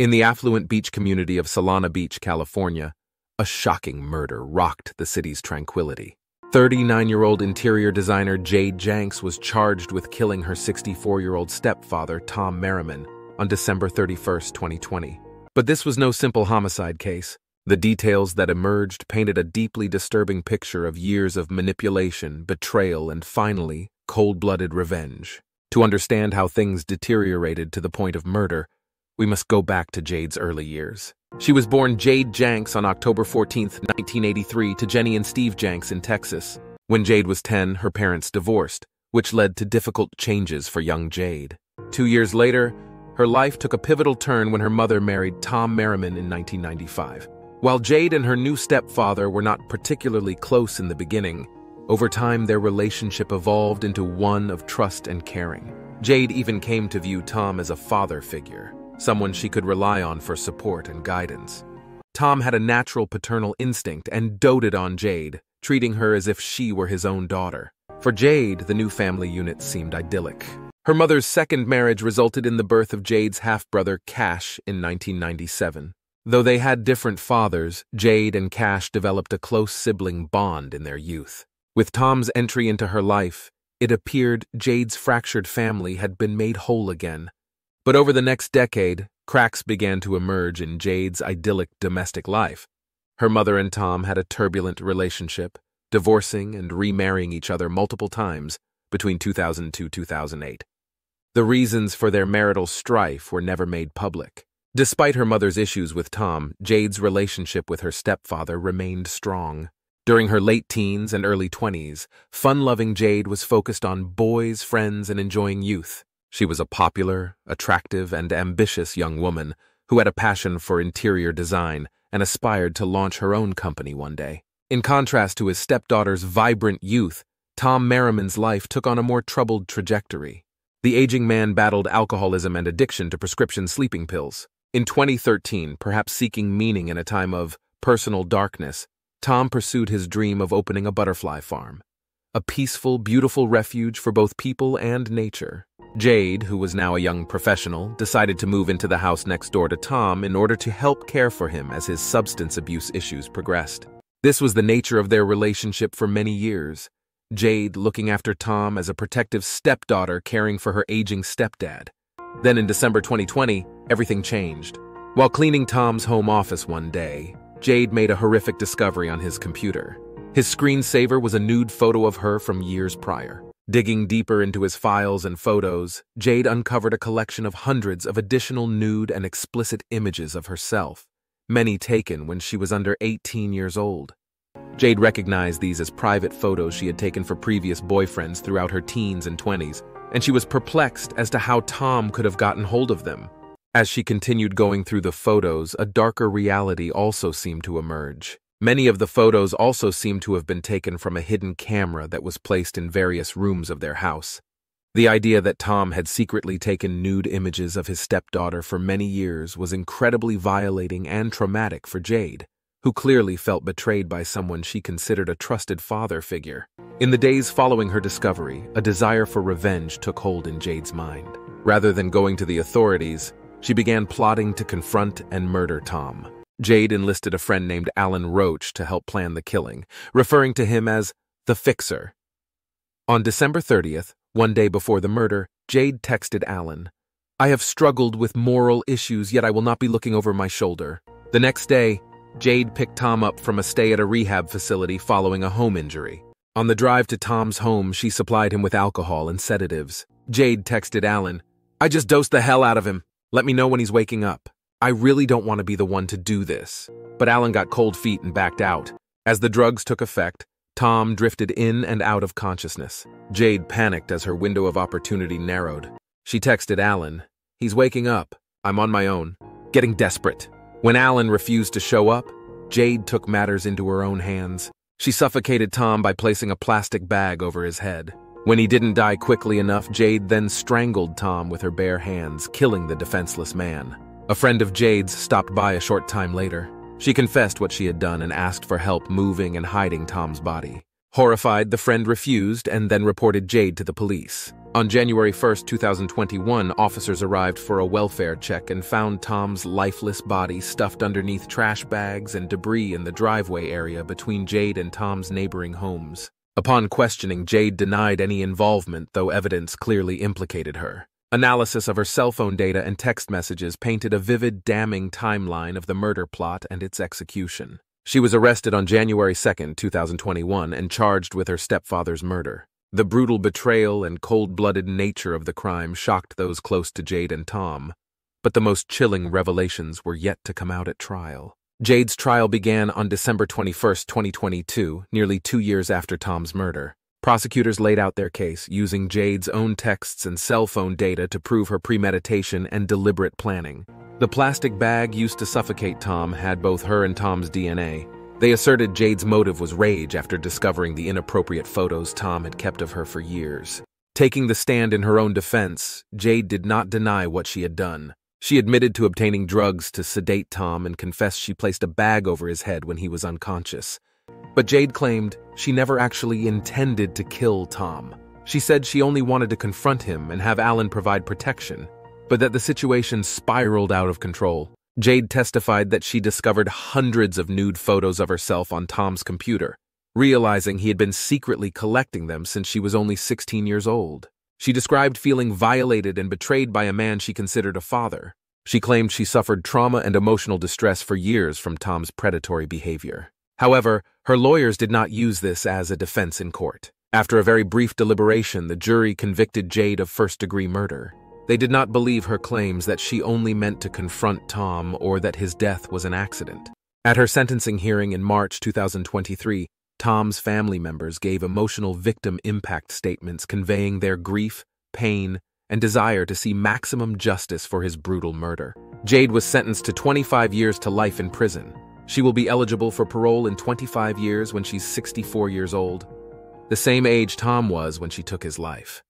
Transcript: In the affluent beach community of Solana Beach, California, a shocking murder rocked the city's tranquility. 39-year-old interior designer Jade Janks was charged with killing her 64-year-old stepfather, Tom Merriman, on December 31, 2020. But this was no simple homicide case. The details that emerged painted a deeply disturbing picture of years of manipulation, betrayal, and finally, cold-blooded revenge. To understand how things deteriorated to the point of murder, we must go back to Jade's early years. She was born Jade Janks on October 14, 1983, to Jenny and Steve Janks in Texas. When Jade was 10, her parents divorced, which led to difficult changes for young Jade. 2 years later, her life took a pivotal turn when her mother married Tom Merriman in 1995. While Jade and her new stepfather were not particularly close in the beginning, over time their relationship evolved into one of trust and caring. Jade even came to view Tom as a father figure, someone she could rely on for support and guidance. Tom had a natural paternal instinct and doted on Jade, treating her as if she were his own daughter. For Jade, the new family unit seemed idyllic. Her mother's second marriage resulted in the birth of Jade's half-brother Cash in 1997. Though they had different fathers, Jade and Cash developed a close sibling bond in their youth. With Tom's entry into her life, it appeared Jade's fractured family had been made whole again. But over the next decade, cracks began to emerge in Jade's idyllic domestic life. Her mother and Tom had a turbulent relationship, divorcing and remarrying each other multiple times between 2002-2008. The reasons for their marital strife were never made public. Despite her mother's issues with Tom, Jade's relationship with her stepfather remained strong. During her late teens and early 20s, fun-loving Jade was focused on boys, friends, and enjoying youth. She was a popular, attractive, and ambitious young woman who had a passion for interior design and aspired to launch her own company one day. In contrast to his stepdaughter's vibrant youth, Tom Merriman's life took on a more troubled trajectory. The aging man battled alcoholism and addiction to prescription sleeping pills. In 2013, perhaps seeking meaning in a time of personal darkness, Tom pursued his dream of opening a butterfly farm, a peaceful, beautiful refuge for both people and nature. Jade, who was now a young professional, decided to move into the house next door to Tom in order to help care for him as his substance abuse issues progressed. This was the nature of their relationship for many years, Jade looking after Tom as a protective stepdaughter caring for her aging stepdad. Then in December 2020, everything changed. While cleaning Tom's home office one day, Jade made a horrific discovery on his computer. His screensaver was a nude photo of her from years prior. Digging deeper into his files and photos, Jade uncovered a collection of hundreds of additional nude and explicit images of herself, many taken when she was under 18 years old. Jade recognized these as private photos she had taken for previous boyfriends throughout her teens and 20s, and she was perplexed as to how Tom could have gotten hold of them. As she continued going through the photos, a darker reality also seemed to emerge. Many of the photos also seemed to have been taken from a hidden camera that was placed in various rooms of their house. The idea that Tom had secretly taken nude images of his stepdaughter for many years was incredibly violating and traumatic for Jade, who clearly felt betrayed by someone she considered a trusted father figure. In the days following her discovery, a desire for revenge took hold in Jade's mind. Rather than going to the authorities, she began plotting to confront and murder Tom. Jade enlisted a friend named Alan Roach to help plan the killing, referring to him as the Fixer. On December 30th, one day before the murder, Jade texted Alan, "I have struggled with moral issues, yet I will not be looking over my shoulder." The next day, Jade picked Tom up from a stay at a rehab facility following a home injury. On the drive to Tom's home, she supplied him with alcohol and sedatives. Jade texted Alan, "I just dosed the hell out of him. Let me know when he's waking up. I really don't want to be the one to do this." But Alan got cold feet and backed out. As the drugs took effect, Tom drifted in and out of consciousness. Jade panicked as her window of opportunity narrowed. She texted Alan, "He's waking up. I'm on my own," getting desperate. When Alan refused to show up, Jade took matters into her own hands. She suffocated Tom by placing a plastic bag over his head. When he didn't die quickly enough, Jade then strangled Tom with her bare hands, killing the defenseless man. A friend of Jade's stopped by a short time later. She confessed what she had done and asked for help moving and hiding Tom's body. Horrified, the friend refused and then reported Jade to the police. On January 1, 2021, officers arrived for a welfare check and found Tom's lifeless body stuffed underneath trash bags and debris in the driveway area between Jade and Tom's neighboring homes. Upon questioning, Jade denied any involvement, though evidence clearly implicated her. Analysis of her cell phone data and text messages painted a vivid, damning timeline of the murder plot and its execution. She was arrested on January 2, 2021, and charged with her stepfather's murder. The brutal betrayal and cold-blooded nature of the crime shocked those close to Jade and Tom, but the most chilling revelations were yet to come out at trial. Jade's trial began on December 21, 2022, nearly 2 years after Tom's murder. Prosecutors laid out their case, using Jade's own texts and cell phone data to prove her premeditation and deliberate planning. The plastic bag used to suffocate Tom had both her and Tom's DNA. They asserted Jade's motive was rage after discovering the inappropriate photos Tom had kept of her for years. Taking the stand in her own defense, Jade did not deny what she had done. She admitted to obtaining drugs to sedate Tom and confessed she placed a bag over his head when he was unconscious. But Jade claimed she never actually intended to kill Tom. She said she only wanted to confront him and have Alan provide protection, but that the situation spiraled out of control. Jade testified that she discovered hundreds of nude photos of herself on Tom's computer, realizing he had been secretly collecting them since she was only 16 years old. She described feeling violated and betrayed by a man she considered a father. She claimed she suffered trauma and emotional distress for years from Tom's predatory behavior. However, her lawyers did not use this as a defense in court. After a very brief deliberation, the jury convicted Jade of first-degree murder. They did not believe her claims that she only meant to confront Tom or that his death was an accident. At her sentencing hearing in March 2023, Tom's family members gave emotional victim impact statements conveying their grief, pain, and desire to see maximum justice for his brutal murder. Jade was sentenced to 25 years to life in prison. She will be eligible for parole in 25 years when she's 64 years old, the same age Tom was when she took his life.